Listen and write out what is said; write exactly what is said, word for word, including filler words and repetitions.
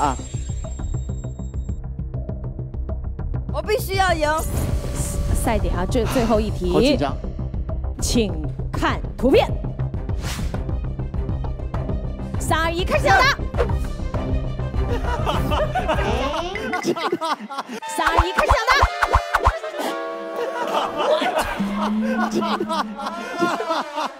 答案。我必须要赢。赛底哈，最最后一题。好紧张。请看图片。三二一，开始抢答。三二一，开始抢答。 哈哈哈哈哈！